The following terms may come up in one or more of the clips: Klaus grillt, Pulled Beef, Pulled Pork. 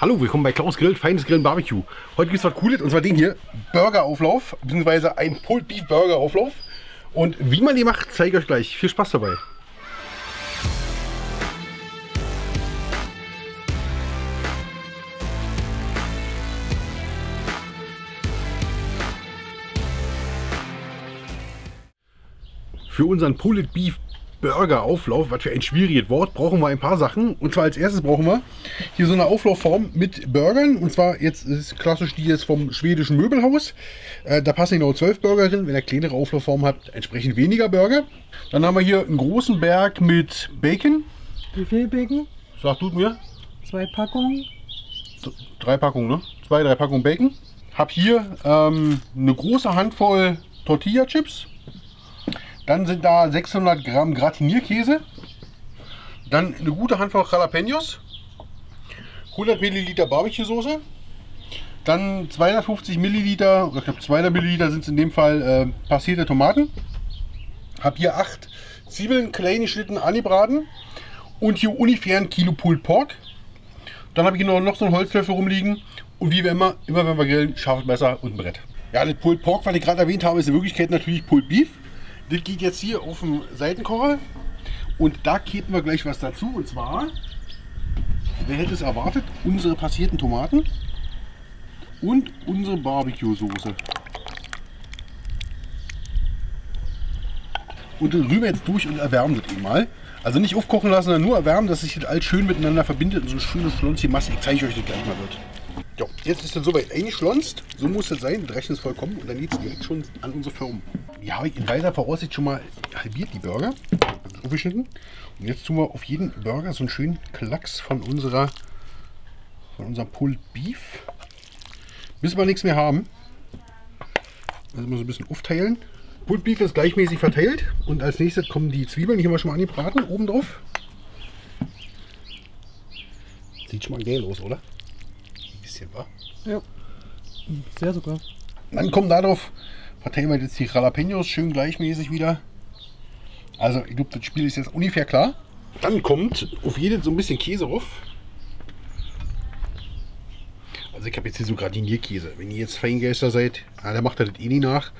Hallo, willkommen bei Klaus grillt, feines Grillen Barbecue. Heute gibt es was Cooles, und zwar den hier, Burgerauflauf, beziehungsweise ein Pulled Beef Burgerauflauf. Und wie man den macht, zeige ich euch gleich. Viel Spaß dabei. Für unseren Pulled Beef Burgerauflauf, was für ein schwieriges Wort, brauchen wir ein paar Sachen. Und zwar als erstes brauchen wir hier so eine Auflaufform mit Burgern. Und zwar jetzt ist klassisch die jetzt vom schwedischen Möbelhaus. Da passen genau 12 Burger drin. Wenn ihr kleinere Auflaufform habt, entsprechend weniger Burger. Dann haben wir hier einen großen Berg mit Bacon. Wie viel Bacon? Sag du mir. 2 Packungen. 3 Packungen, ne? 2, 3 Packungen Bacon. Hab hier eine große Handvoll Tortilla Chips. Dann sind da 600 Gramm Gratinierkäse, dann eine gute Handvoll Jalapenos, 100 Milliliter Barbecue-Soße, dann 250 Milliliter, oder knapp 200 Milliliter sind es in dem Fall passierte Tomaten. Hab hier 8 Zwiebeln klein geschnitten angebraten und hier ungefähr ein Kilo Pulled Pork. Dann habe ich hier noch so einen Holzlöffel rumliegen und wie wir immer wenn wir grillen, scharfes Messer und ein Brett. Ja, das Pulled Pork, was ich gerade erwähnt habe, ist in Wirklichkeit natürlich Pulled Beef. Das geht jetzt hier auf dem Seitenkocher und da kippen wir gleich was dazu, und zwar, wer hätte es erwartet, unsere passierten Tomaten und unsere Barbecue-Soße. Und das rühren wir jetzt durch und erwärmen das eben mal. Also nicht aufkochen lassen, sondern nur erwärmen, dass sich das alles schön miteinander verbindet und so eine schöne schlonzige Masse. Ich zeige euch das gleich mal. Ja, jetzt ist das soweit eingeschlonzt, so muss das sein, das Rechnen ist vollkommen und dann geht es direkt schon an unsere Firmen. Die habe ich in weiser Voraussicht schon mal halbiert, die Burger, aufgeschnitten. Und jetzt tun wir auf jeden Burger so einen schönen Klacks von unserem Pulled Beef. Bis wir nichts mehr haben. Also mal so ein bisschen aufteilen. Pulled Beef ist gleichmäßig verteilt und als nächstes kommen die Zwiebeln, die haben wir schon mal angebraten, oben drauf. Sieht schon mal geil aus, oder? Ein bisschen, wa? Ja, sehr sogar. Dann kommen darauf, verteilen wir jetzt die Jalapenos schön gleichmäßig wieder. Also ich glaube, das Spiel ist jetzt ungefähr klar. Dann kommt auf jeden so ein bisschen Käse rauf. Also ich habe jetzt hier so Gratinierkäse. Wenn ihr jetzt Feingeister seid, ja, dann macht ihr das eh nicht nach.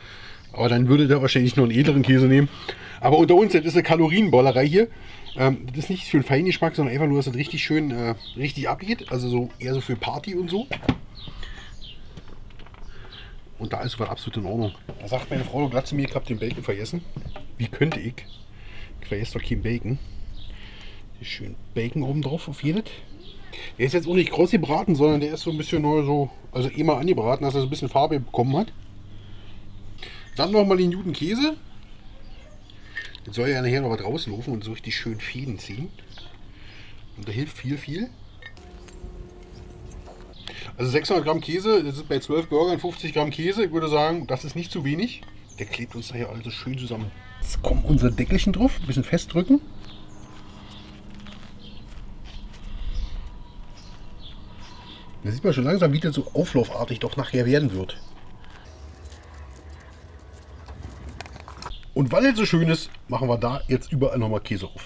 Aber dann würdet ihr wahrscheinlich noch einen edleren Käse nehmen. Aber unter uns, das ist eine Kalorienbollerei hier. Das ist nicht für den Feingeschmack, sondern einfach nur, dass das richtig schön richtig abgeht. Also so eher so für Party und so. Und da ist sowas absolut in Ordnung. Da sagt meine Frau glatt zu mir, ich habe den Bacon vergessen. Wie könnte ich? Ich vergesse doch kein Bacon. Schön Bacon oben drauf auf jedes. Der ist jetzt auch nicht groß gebraten, sondern der ist so ein bisschen neu so, also immer angebraten, dass er so ein bisschen Farbe bekommen hat. Dann nochmal den guten Käse. Jetzt soll ja nachher noch was rauslaufen und so richtig schön Fäden ziehen. Und da hilft viel. Also 600 Gramm Käse, das ist bei 12 Burgern 50 Gramm Käse. Ich würde sagen, das ist nicht zu wenig. Der klebt uns nachher alles schön zusammen. Jetzt kommen unsere Deckelchen drauf, ein bisschen festdrücken. Da sieht man schon langsam, wie das so auflaufartig doch nachher werden wird. Und weil es so schön ist, machen wir da jetzt überall nochmal Käse auf.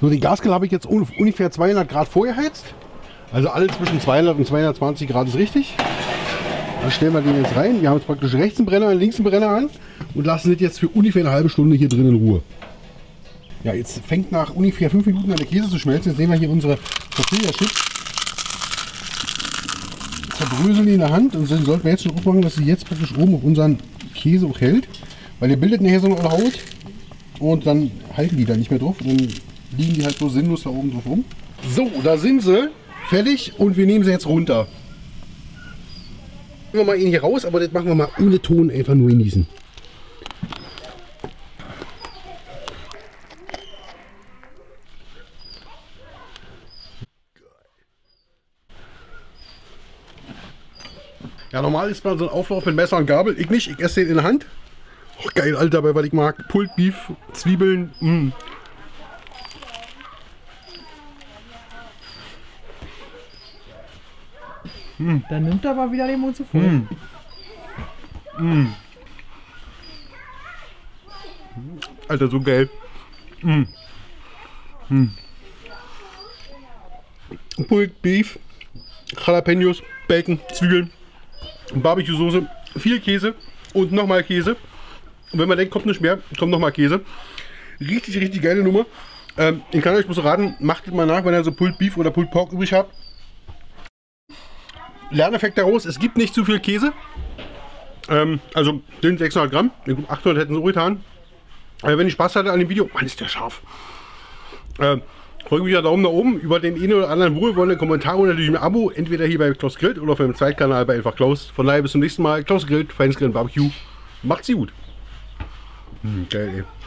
So, den Gasgrill habe ich jetzt ungefähr 200 Grad vorgeheizt. Also alle zwischen 200 und 220 Grad ist richtig. Dann stellen wir den jetzt rein. Wir haben jetzt praktisch rechts einen Brenner und links einen Brenner an und lassen das jetzt für ungefähr eine halbe Stunde hier drin in Ruhe. Ja, jetzt fängt nach ungefähr 5 Minuten an, der Käse zu schmelzen. Jetzt sehen wir hier unsere Tortilla-Chips. Zerbröseln die in der Hand und dann sollten wir jetzt schon aufmachen, dass sie jetzt praktisch oben auf unseren Käse auch hält. Weil der bildet nachher so eine Haut und dann halten die da nicht mehr drauf. Und dann liegen die halt so sinnlos da oben drauf rum. So, da sind sie fertig und wir nehmen sie jetzt runter. Nehmen wir mal ihn hier raus, aber das machen wir mal ohne Ton, einfach nur genießen. Ja, normal ist man so ein Auflauf mit Messer und Gabel. Ich nicht, ich esse den in der Hand. Oh, geil, Alter, weil ich mag Pulled Beef, Zwiebeln, Dann nimmt er aber wieder den Mund zu voll. Alter, so geil. Mm. Mm. Pulled Beef, Jalapenos, Bacon, Zwiebeln, Barbecue-Soße, viel Käse und nochmal Käse. Und wenn man denkt, kommt nicht mehr, kommt nochmal Käse. Richtig, richtig geile Nummer. Ich kann euch bloß raten, macht mal nach, wenn ihr so Pulled Beef oder Pulled Pork übrig habt. Lerneffekt daraus, es gibt nicht zu viel Käse. Also den 600 Gramm, den 800 hätten sie ruhig getan. Wenn ihr Spaß hattet an dem Video, Mann, ist der scharf. Folgt mir wieder Daumen nach oben, über den einen oder anderen wohlwollenden Kommentar und natürlich ein Abo, entweder hier bei Klaus grillt oder auf meinem Zweitkanal bei einfach Klaus. Von daher bis zum nächsten Mal, Klaus grillt, feines Grillen Barbecue, macht's gut. Geil, ey.